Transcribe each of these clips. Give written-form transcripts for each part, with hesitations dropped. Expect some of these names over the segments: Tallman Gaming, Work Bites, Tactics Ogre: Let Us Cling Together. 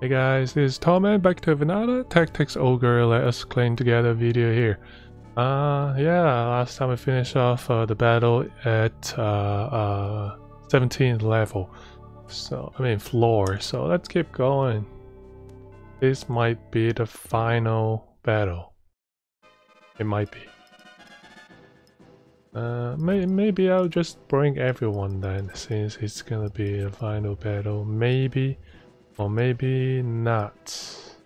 Hey guys, this is Tallman, back to another Tactics Ogre Let Us Cling Together video here. Yeah, last time we finished off the battle at 17th level. So, I mean floor, so let's keep going. This might be the final battle. It might be. Maybe I'll just bring everyone then, since it's gonna be the final battle, maybe. Or maybe not.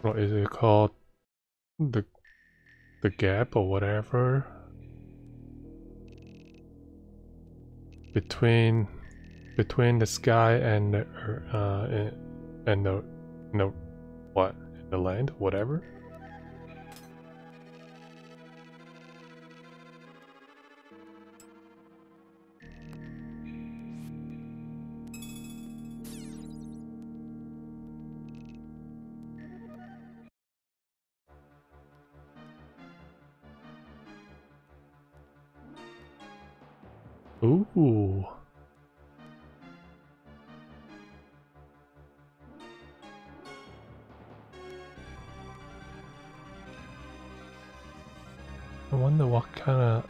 What is it called? The gap or whatever between the sky and the earth. And the land, whatever. Ooh. I wonder what kind of...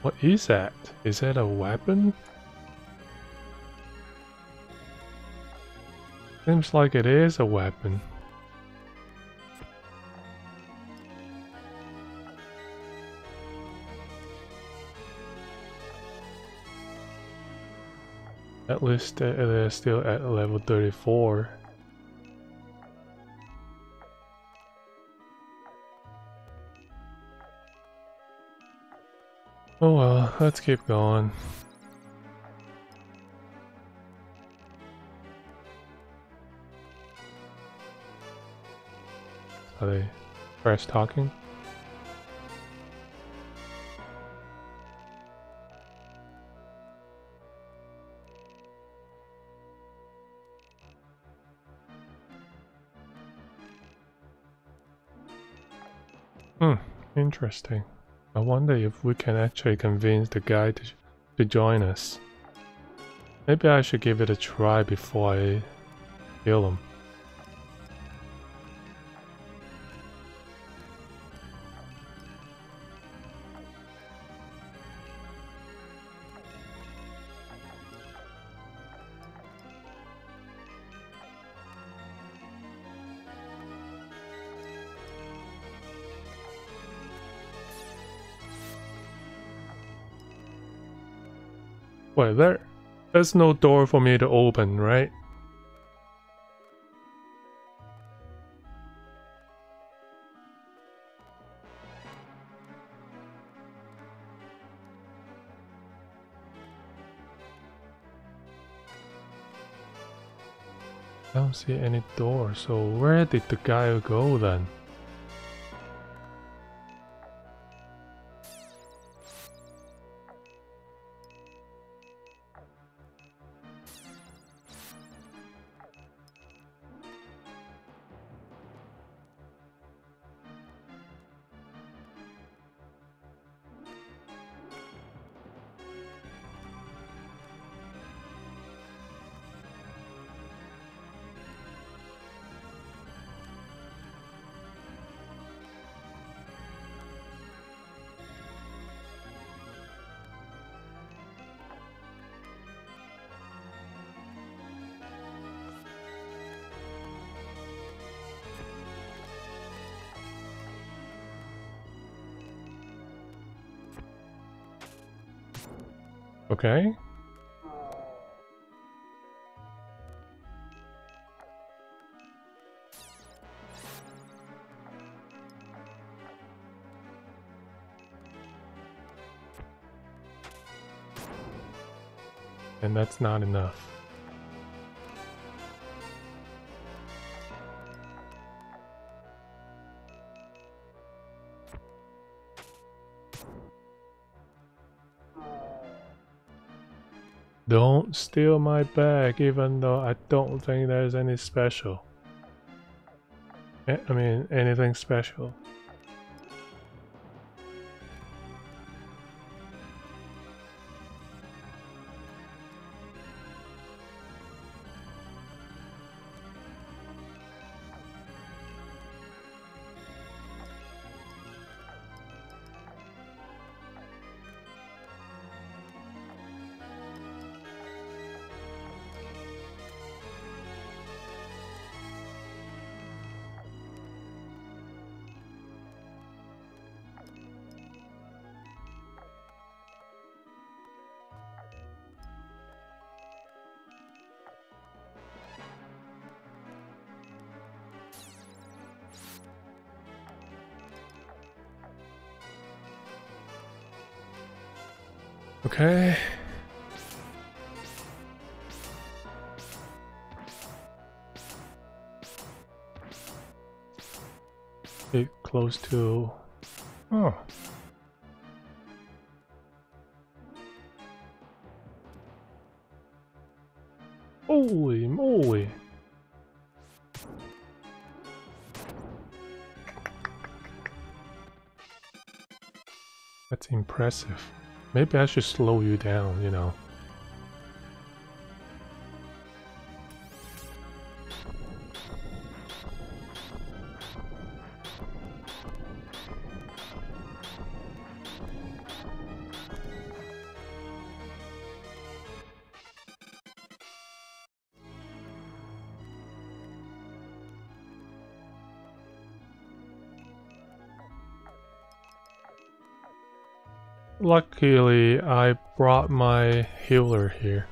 What is that? Is that a weapon? Seems like it is a weapon. At least they're still at level 34. Oh well, let's keep going. Are they trash talking? Interesting. I wonder if we can actually convince the guy to join us. Maybe I should give it a try before I kill him. Wait, there's no door for me to open, right? I don't see any door, so where did the guy go then? Okay. And that's not enough. Don't steal my bag, even though I don't think there's any special. I mean, anything special. Okay. Get close to... Oh. Holy moly. That's impressive. Maybe I should slow you down, you know. Luckily, I brought my healer here.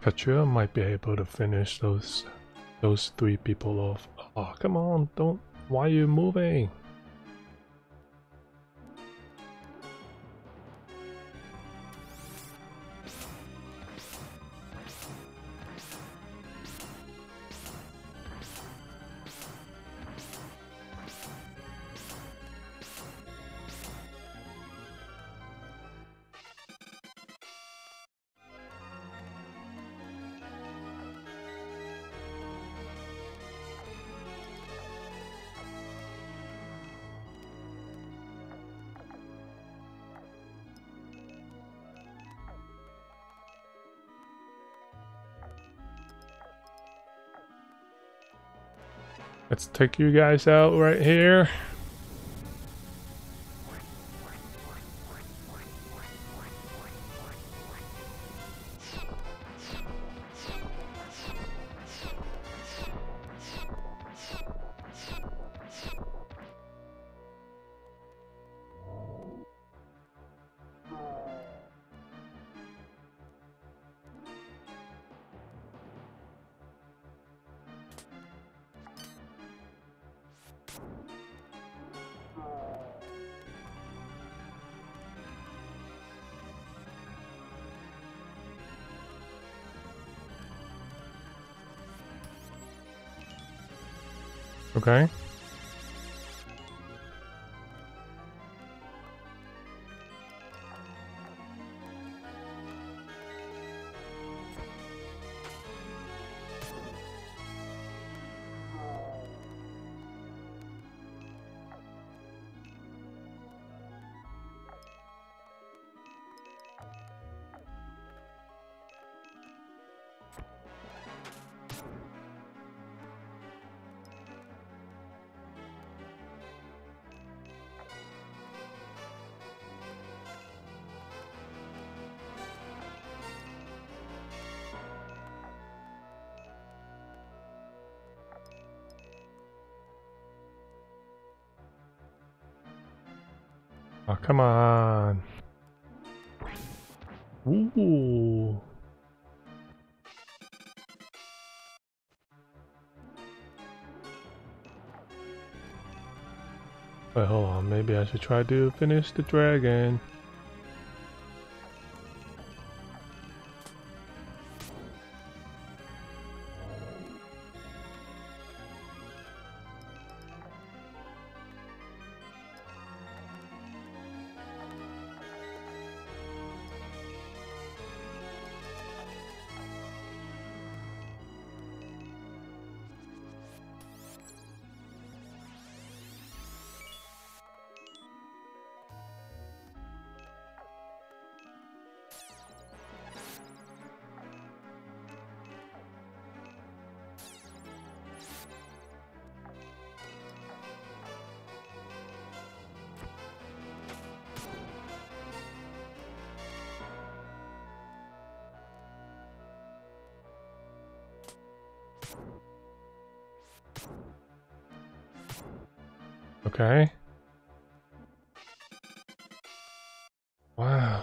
Katrina might be able to finish those three people off. Oh, come on, don't. Why are you moving? Let's take you guys out right here. Okay. Oh, come on. Ooh. Wait, hold on. Maybe I should try to finish the dragon. Okay. Wow.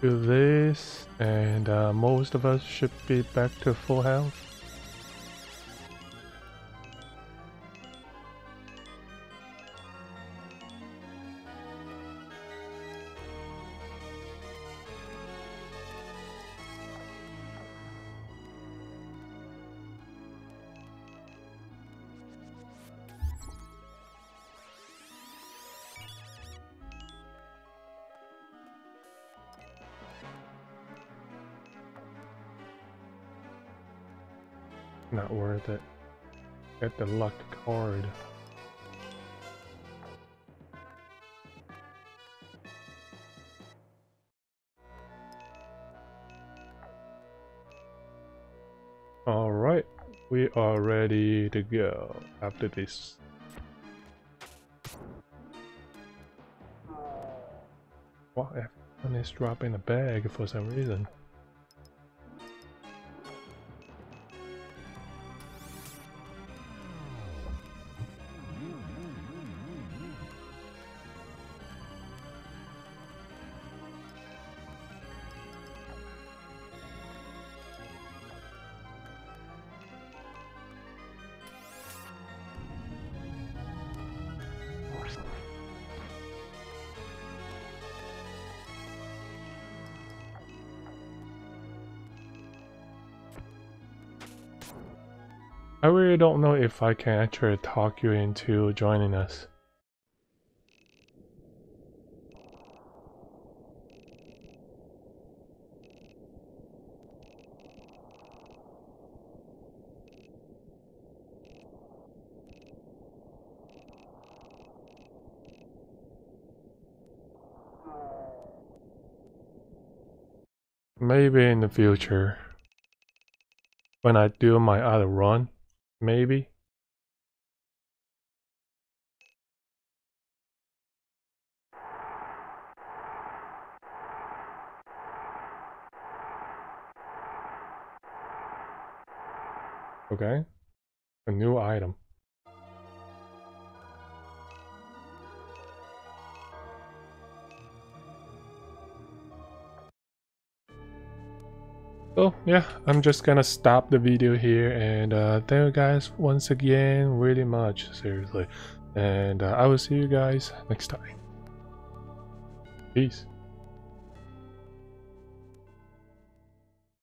Do this, and most of us should be back to full health. Not worth it. Get the luck card. Alright, we are ready to go after this. Wow, everyone is dropping a bag for some reason. I really don't know if I can actually talk you into joining us. Maybe in the future, when I do my other run. Maybe. Okay. A new item. So yeah, I'm just gonna stop the video here, and thank you guys once again really much, seriously, and I will see you guys next time. Peace.